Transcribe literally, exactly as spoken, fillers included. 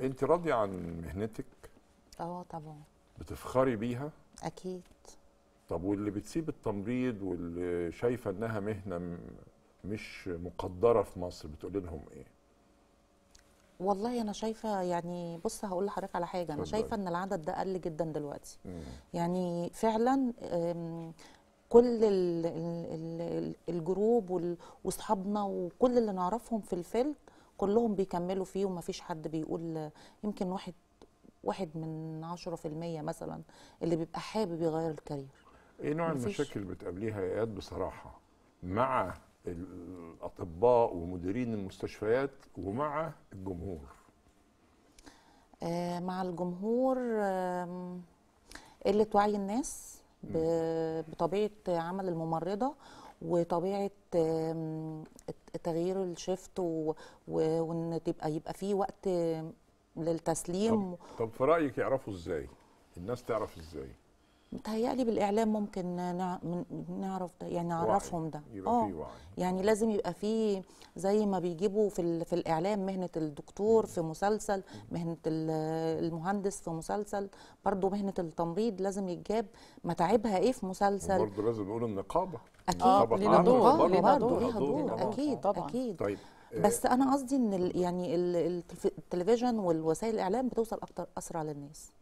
انت راضيه عن مهنتك؟ اه طبعا. بتفخري بيها؟ اكيد. طب واللي بتسيب التمريض واللي شايفه انها مهنه مش مقدره في مصر بتقولي لهم ايه؟ والله انا شايفه يعني، بص هقول لحضرتك على حاجه، انا شايفه ان العدد ده قل جدا دلوقتي. مم. يعني فعلا كل ال ال الجروب واصحابنا وكل اللي نعرفهم في الفيلم كلهم بيكملوا فيه، ومفيش حد بيقول، يمكن واحد واحد من عشرة في المية مثلا اللي بيبقى حابب يغير الكارير. ايه نوع المشاكل اللي بتقابليها يا اياد بصراحه مع الاطباء ومديرين المستشفيات ومع الجمهور؟ آه مع الجمهور آه قله وعي الناس بطبيعه عمل الممرضه وطبيعه آه تغيير الشيفت، وان تبقى يبقى فيه وقت للتسليم. طب, طب في رايك يعرفوا ازاي؟ الناس تعرف ازاي؟ متهيألي بالإعلام ممكن نعرف ده، يعني نعرفهم ده. اه يعني لازم يبقى فيه زي ما بيجيبوا في, في الإعلام مهنة الدكتور في مسلسل، مهنة المهندس في مسلسل، برضو مهنة التمريض لازم يتجاب متاعبها ايه في مسلسل، برضو لازم يقولوا النقابة. أكيد ليها دور، ليها دور أكيد طبعا. أكيد طيب. بس أنا قصدي إن يعني التلفزيون والوسائل الإعلام بتوصل أكتر أسرع للناس.